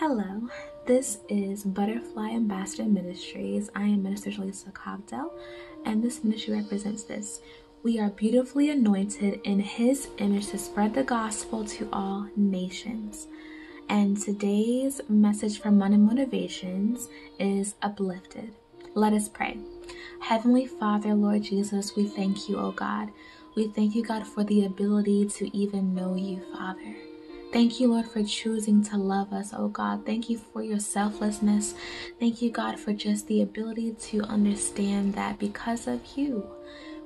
Hello, this is Butterfly Ambassador Ministries. I am Minister Jelissa Cobdell, and this ministry represents this. We are beautifully anointed in His image to spread the gospel to all nations. And today's message from Monday Motivations is uplifted. Let us pray. Heavenly Father, Lord Jesus, we thank you, O God. We thank you, God, for the ability to even know you, Father. Thank you, Lord, for choosing to love us, oh God. Thank you for your selflessness. Thank you, God, for just the ability to understand that because of you,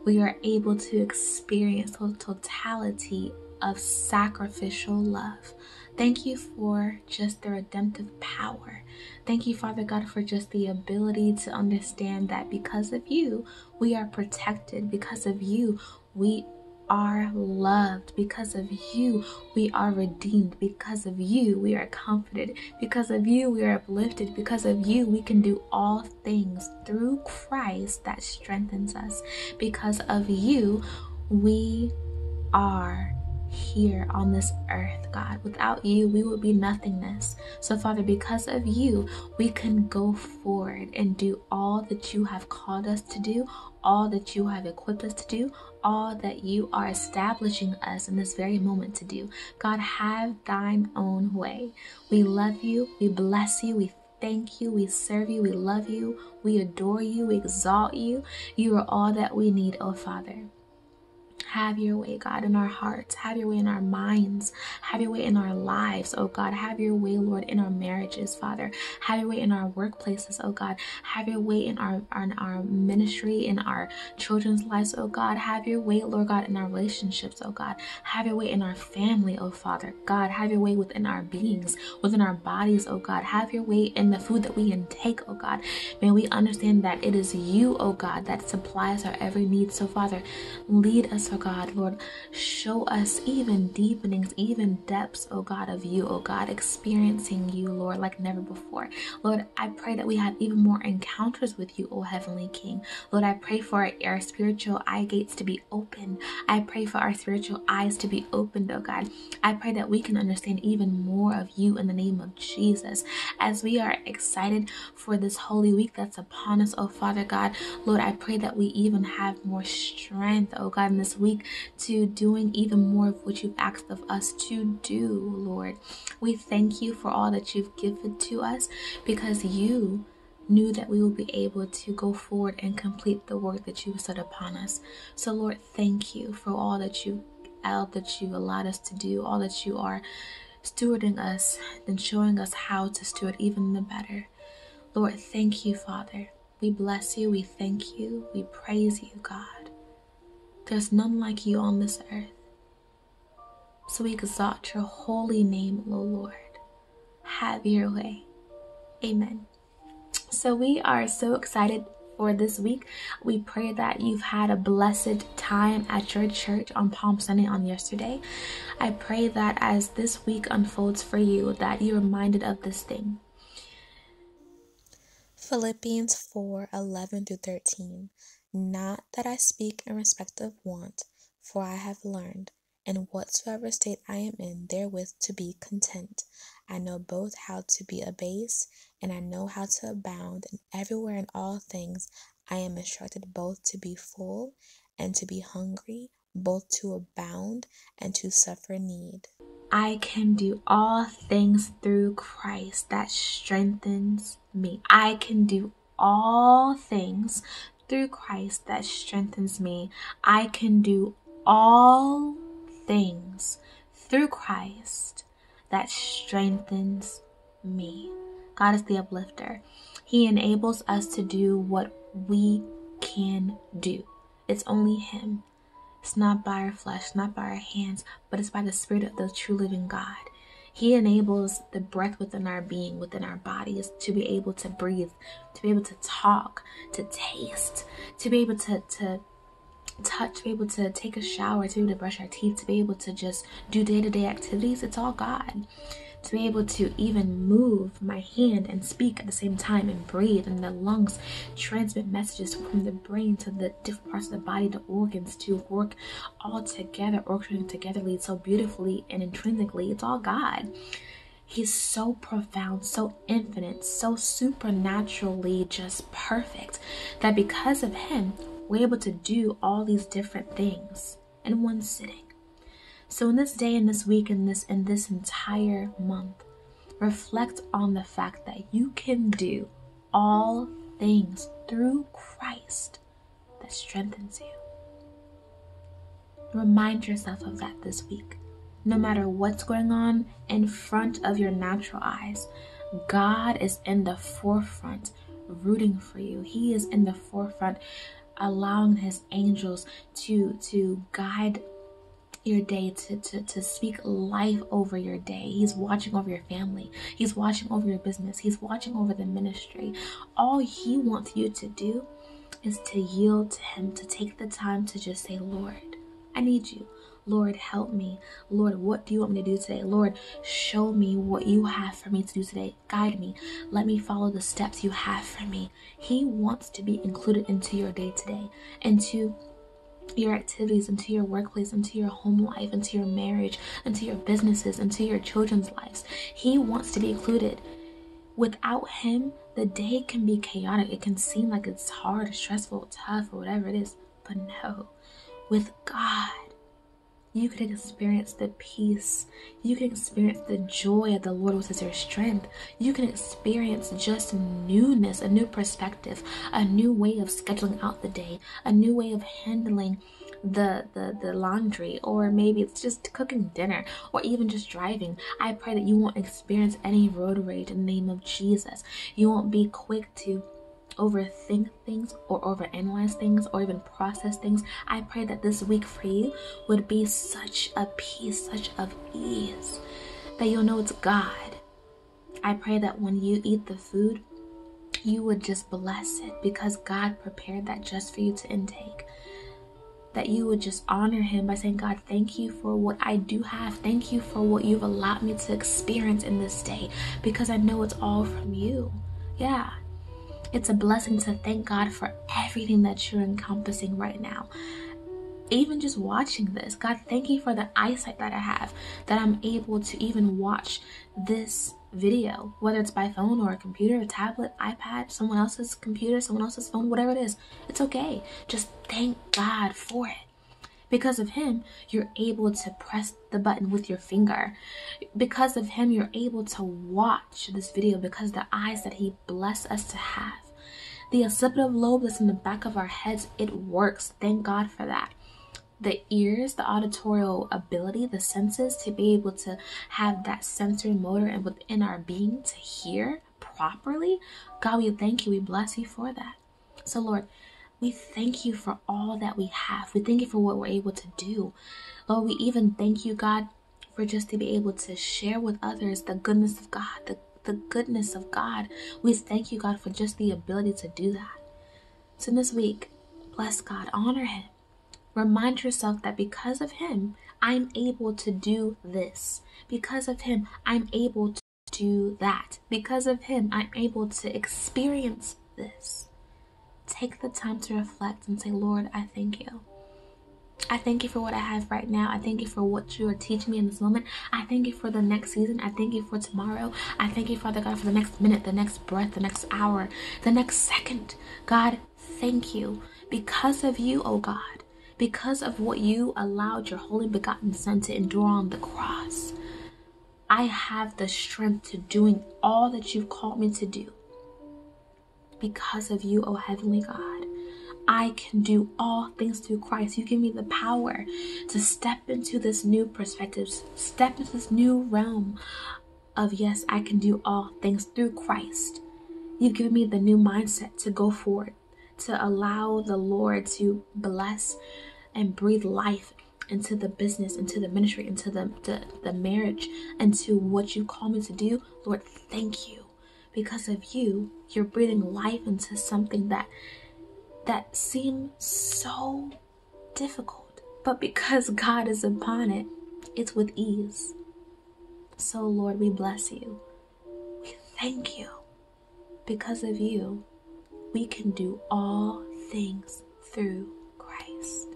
we are able to experience the totality of sacrificial love. Thank you for just the redemptive power. Thank you, Father God, for just the ability to understand that because of you, we are protected. Because of you, we are loved. Because of you, we are redeemed. Because of you, we are comforted. Because of you, we are uplifted. Because of you, we can do all things through Christ that strengthens us. Because of you, we are here on this earth, God. Without you, we would be nothingness. So, Father, because of you, we can go forward and do all that you have called us to do, all that you have equipped us to do, all that you are establishing us in this very moment to do. God, have thine own way. We love you. We bless you. We thank you. We serve you. We love you. We adore you. We exalt you. You are all that we need, oh Father. Have your way, God, in our hearts. Have your way in our minds. Have your way in our lives, oh God. Have your way, Lord, in our marriages, Father. Have your way in our workplaces, oh God. Have your way in our ministry, in our children's lives, oh God. Have your way, Lord God, in our relationships, oh God. Have your way in our family, oh Father. God, have your way within our beings, within our bodies, oh God. Have your way in the food that we intake, oh God. May we understand that it is you, oh God, that supplies our every need. So, Father, lead us, oh God. Lord, show us even deepenings, even depths, oh God, of you, oh God, experiencing you, Lord, like never before. Lord, I pray that we have even more encounters with you, oh Heavenly King. Lord, I pray for our spiritual eye gates to be open. I pray for our spiritual eyes to be opened, oh God. I pray that we can understand even more of you in the name of Jesus. As we are excited for this Holy Week that's upon us, oh Father God, Lord, I pray that we even have more strength, oh God, in this week to doing even more of what you've asked of us to do, Lord. We thank you for all that you've given to us, because you knew that we will be able to go forward and complete the work that you set upon us. So, Lord, thank you for all that you allowed us to do, all that you are stewarding us and showing us how to steward even the better. Lord, thank you, Father. We bless you. We thank you. We praise you, God. There's none like you on this earth. So we exalt your holy name, O Lord. Have your way. Amen. So we are so excited for this week. We pray that you've had a blessed time at your church on Palm Sunday on yesterday. I pray that as this week unfolds for you, that you're reminded of this thing. Philippians 4:11-13. Not that I speak in respect of want, for I have learned, in whatsoever state I am in, therewith to be content. I know both how to be abased, and I know how to abound, and everywhere in all things I am instructed both to be full and to be hungry, both to abound and to suffer need. I can do all things through Christ that strengthens me. I can do all things through Christ that strengthens me. I can do all things through Christ that strengthens me. God is the uplifter. He enables us to do what we can do. It's only Him. It's not by our flesh, not by our hands, but it's by the Spirit of the true living God. He enables the breath within our being, within our bodies, to be able to breathe, to be able to talk, to taste, to be able to touch, to be able to take a shower, to be able to brush our teeth, to be able to just do day-to-day activities. It's all God. To be able to even move my hand and speak at the same time and breathe, and the lungs transmit messages from the brain to the different parts of the body, the organs, to work all together, orchestrating togetherly so beautifully and intrinsically. It's all God. He's so profound, so infinite, so supernaturally just perfect that because of him, we're able to do all these different things in one sitting. So in this day, in this week, in this entire month, reflect on the fact that you can do all things through Christ that strengthens you. Remind yourself of that this week. No matter what's going on in front of your natural eyes, God is in the forefront rooting for you. He is in the forefront allowing his angels to guide your day, to speak life over your day. He's watching over your family. He's watching over your business. He's watching over the ministry. All he wants you to do is to yield to him, to take the time to just say, Lord, I need you. Lord, help me. Lord, what do you want me to do today? Lord, show me what you have for me to do today. Guide me. Let me follow the steps you have for me. He wants to be included into your day today, into your activities, into your workplace, into your home life, into your marriage, into your businesses, into your children's lives. He wants to be included. Without him, the day can be chaotic. It can seem like it's hard, stressful, tough, or whatever it is. But no, with God, you can experience the peace. You can experience the joy of the Lord, which is your strength. You can experience just newness, a new perspective, a new way of scheduling out the day, a new way of handling the laundry, or maybe it's just cooking dinner, or even just driving. I pray that you won't experience any road rage in the name of Jesus. You won't be quick to overthink things or overanalyze things or even process things. I pray that this week for you would be such a peace, such of ease, that you'll know it's God. I pray that when you eat the food, you would just bless it because God prepared that just for you to intake. That you would just honor him by saying, God, thank you for what I do have. Thank you for what you've allowed me to experience in this day because I know it's all from you. Yeah. It's a blessing to thank God for everything that you're encompassing right now. Even just watching this, God, thank you for the eyesight that I have, that I'm able to even watch this video, whether it's by phone or a computer, a tablet, iPad, someone else's computer, someone else's phone, whatever it is, it's okay. Just thank God for it. Because of him, you're able to press the button with your finger. Because of him, you're able to watch this video because of the eyes that he blessed us to have. The occipital lobe that's in the back of our heads, it works. Thank God for that. The ears, the auditory ability, the senses to be able to have that sensory motor and within our being to hear properly. God, we thank you. We bless you for that. So Lord, we thank you for all that we have. We thank you for what we're able to do. Lord, we even thank you, God, for just to be able to share with others the goodness of God, the goodness of God. We thank you, God, for just the ability to do that. So this week, bless God, honor him. Remind yourself that because of him, I'm able to do this. Because of him, I'm able to do that. Because of him, I'm able to experience this. Take the time to reflect and say, Lord, I thank you. I thank you for what I have right now. I thank you for what you are teaching me in this moment. I thank you for the next season. I thank you for tomorrow. I thank you, Father God, for the next minute, the next breath, the next hour, the next second. God, thank you. Because of you, oh God, because of what you allowed your holy begotten Son to endure on the cross, I have the strength to doing all that you've called me to do. Because of you, oh Heavenly God, I can do all things through Christ. You give me the power to step into this new perspective, step into this new realm of, yes, I can do all things through Christ. You've given me the new mindset to go forward, to allow the Lord to bless and breathe life into the business, into the ministry, into the marriage, into what you call me to do. Lord, thank you. Because of you, you're breathing life into something that seems so difficult. But because God is upon it, it's with ease. So Lord, we bless you. We thank you. Because of you, we can do all things through Christ.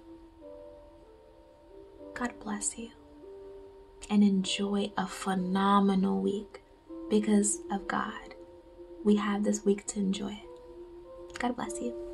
God bless you. And enjoy a phenomenal week. because of God, we have this week to enjoy it. God bless you.